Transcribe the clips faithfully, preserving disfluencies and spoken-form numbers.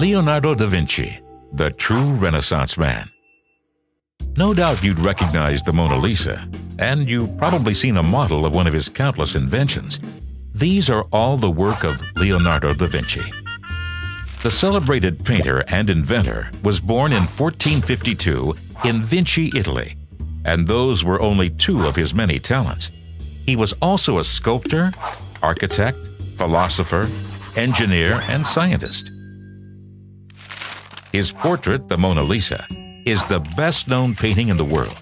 Leonardo da Vinci, the true Renaissance man. No doubt you'd recognize the Mona Lisa, and you've probably seen a model of one of his countless inventions. These are all the work of Leonardo da Vinci. The celebrated painter and inventor was born in fourteen fifty-two in Vinci, Italy, and those were only two of his many talents. He was also a sculptor, architect, philosopher, engineer, and scientist. His portrait, the Mona Lisa, is the best-known painting in the world.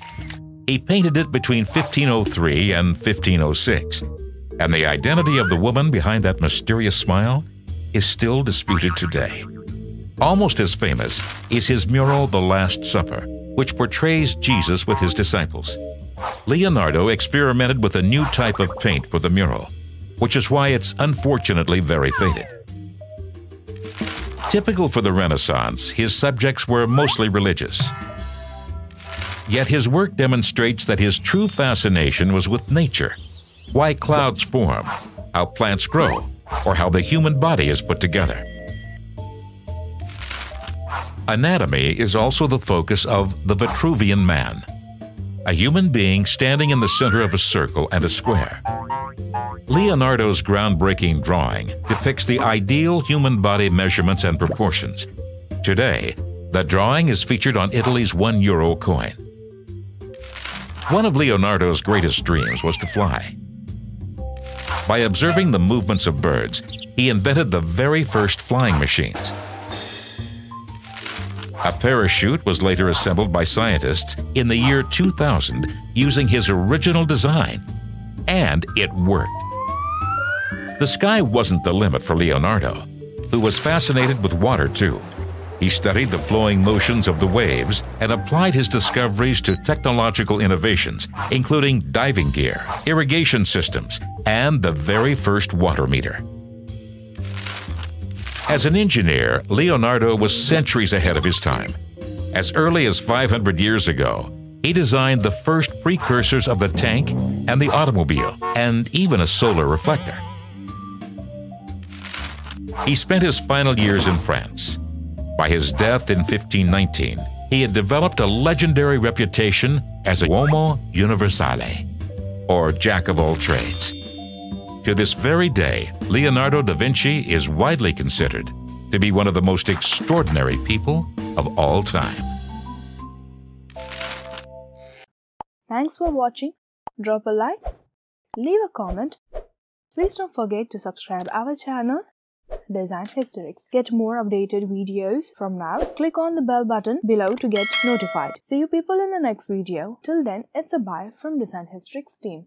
He painted it between fifteen oh three and fifteen oh six, and the identity of the woman behind that mysterious smile is still disputed today. Almost as famous is his mural, The Last Supper, which portrays Jesus with his disciples. Leonardo experimented with a new type of paint for the mural, which is why it's unfortunately very faded. Typical for the Renaissance, his subjects were mostly religious. Yet his work demonstrates that his true fascination was with nature, why clouds form, how plants grow, or how the human body is put together. Anatomy is also the focus of the Vitruvian Man, a human being standing in the center of a circle and a square. Leonardo's groundbreaking drawing depicts the ideal human body measurements and proportions. Today, the drawing is featured on Italy's one euro coin. One of Leonardo's greatest dreams was to fly. By observing the movements of birds, he invented the very first flying machines. A parachute was later assembled by scientists in the year two thousand using his original design, and it worked. The sky wasn't the limit for Leonardo, who was fascinated with water too. He studied the flowing motions of the waves and applied his discoveries to technological innovations, including diving gear, irrigation systems, and the very first water meter. As an engineer, Leonardo was centuries ahead of his time. As early as five hundred years ago, he designed the first precursors of the tank and the automobile, and even a solar reflector. He spent his final years in France. By his death in fifteen nineteen, he had developed a legendary reputation as a Uomo Universale, or jack of all trades. To this very day, Leonardo da Vinci is widely considered to be one of the most extraordinary people of all time. Thanks for watching. Drop a like, leave a comment. Please don't forget to subscribe our channel, Design Historics. Get more updated videos from now. Click on the bell button below to get notified. See you people in the next video. Till then, it's a bye from Design Historics team.